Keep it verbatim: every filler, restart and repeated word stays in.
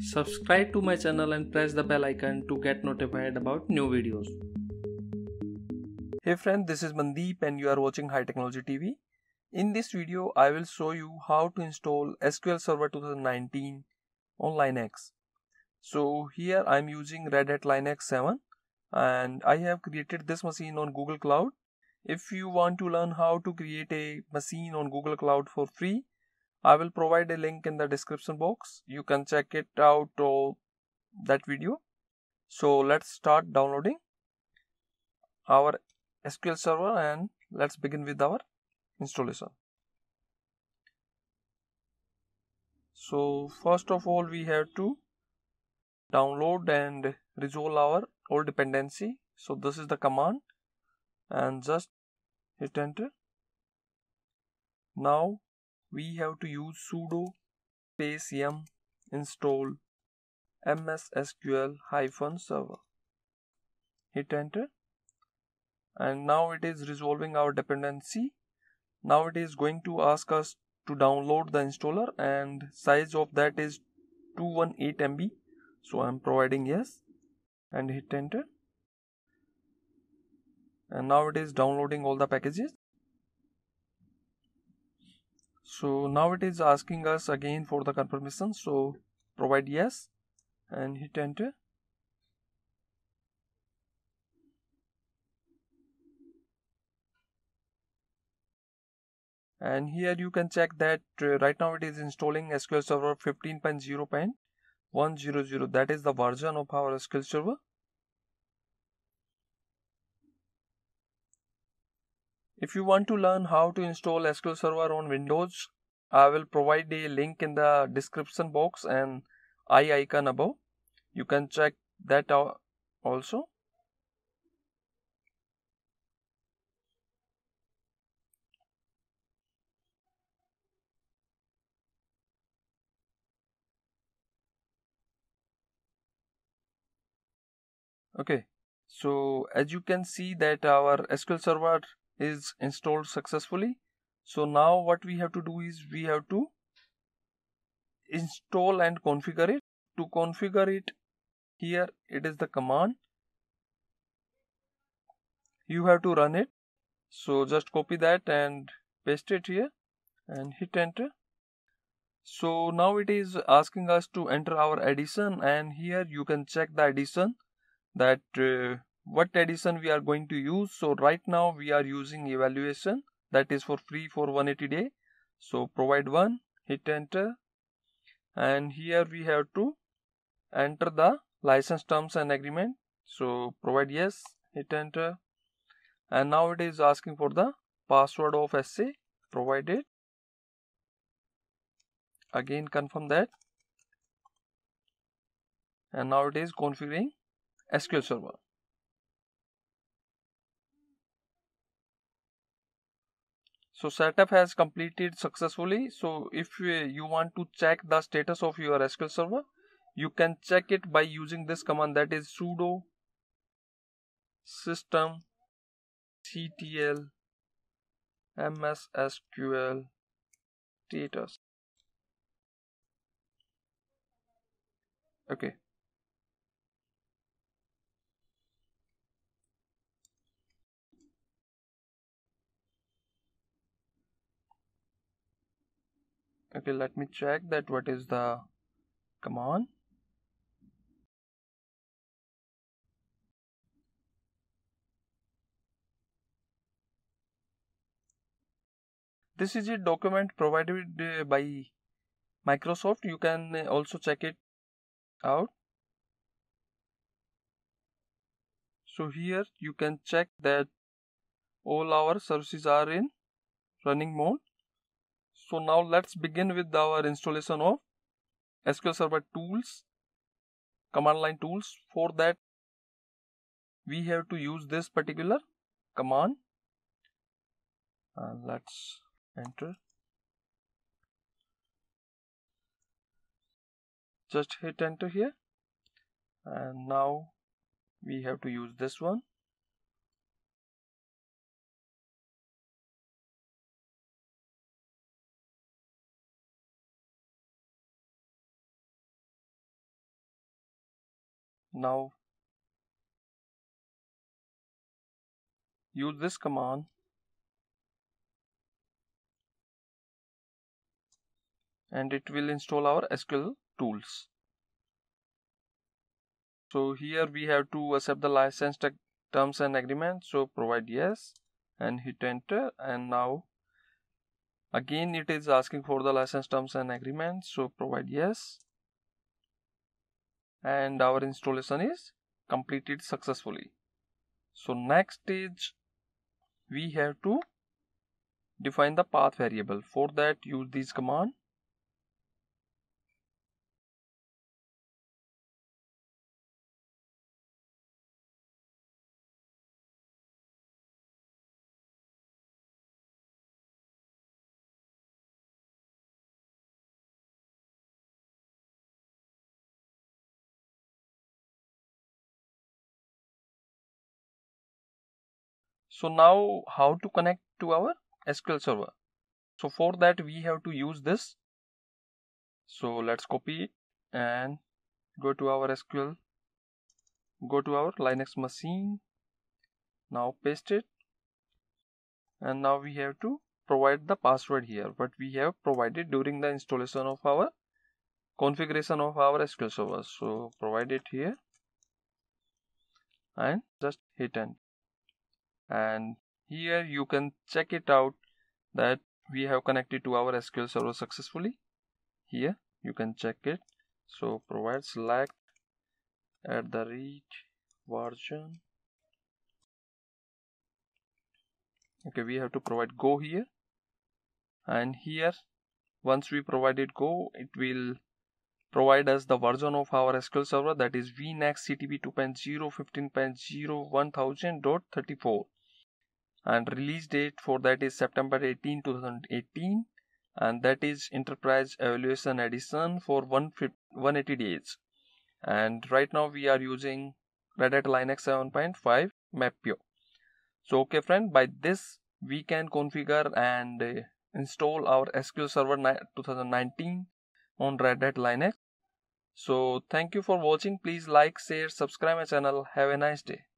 Subscribe to my channel and press the bell icon to get notified about new videos. Hey friend, this is Mandeep and you are watching High Technology T V. In this video, I will show you how to install S Q L Server twenty nineteen on Linux. So here I am using Red Hat Linux seven and I have created this machine on Google Cloud. If you want to learn how to create a machine on Google Cloud for free, I will provide a link in the description box. You can check it out of that video. So let's start downloading our S Q L Server and let's begin with our installation. So first of all, we have to download and resolve our old dependency. So this is the command and just hit enter. Now we have to use sudo space yum install mssql hyphen server. Hit enter and now it is resolving our dependency. Now it is going to ask us to download the installer and size of that is two hundred eighteen megabytes. So I am providing yes and hit enter. And now it is downloading all the packages. So now it is asking us again for the confirmation. So provide yes and hit enter. And here you can check that uh, right now it is installing S Q L Server fifteen point zero point one hundred. That is the version of our S Q L Server. If you want to learn how to install S Q L Server on Windows, I will provide a link in the description box and I icon above. You can check that out also. Okay, so as you can see that our S Q L Server is installed successfully. So now what we have to do is we have to install and configure it. To configure it, here it is the command. You have to run it. So just copy that and paste it here and hit enter. So now it is asking us to enter our edition and here you can check the edition that uh, what edition we are going to use. So right now we are using evaluation, that is for free for one hundred eighty days. So provide one, hit enter, and here we have to enter the license terms and agreement. So provide yes, hit enter, and now it is asking for the password of S A. Provide it, again confirm that, and now it is configuring S Q L Server. So setup has completed successfully. So if you want to check the status of your S Q L Server, you can check it by using this command, that is sudo system ctl mssql status. Okay. Okay, let me check that what is the command. This is a document provided by Microsoft. You can also check it out. So here you can check that all our services are in running mode. So now let's begin with our installation of S Q L Server tools, command line tools. For that, we have to use this particular command. And let's enter. Just hit enter here. And now we have to use this one. Now use this command and it will install our S Q L tools. So here we have to accept the license terms and agreements, so provide yes and hit enter, and now again it is asking for the license terms and agreements, so provide yes, and our installation is completed successfully. So next is we have to define the path variable. For that use this command. So now how to connect to our S Q L server. So for that we have to use this. So let's copy it and go to our S Q L. Go to our Linux machine. Now paste it. And now we have to provide the password here, but we have provided during the installation of our configuration of our S Q L server. So provide it here. And just hit enter. And here you can check it out that we have connected to our S Q L server successfully. Here you can check it. So provide select at the reach version. Okay, we have to provide go here, and here once we provided go, it will provide us the version of our S Q L server, that is vNext C T B two point zero, fifteen point zero, one thousand dot thirty-four. And release date for that is September eighteenth two thousand eighteen, and that is Enterprise Evaluation Edition for one hundred eighty days. And right now we are using Red Hat Linux seven point five MapPure. So okay friend, by this we can configure and uh, install our S Q L Server twenty nineteen on Red Hat Linux. So thank you for watching. Please like, share, subscribe my channel. Have a nice day.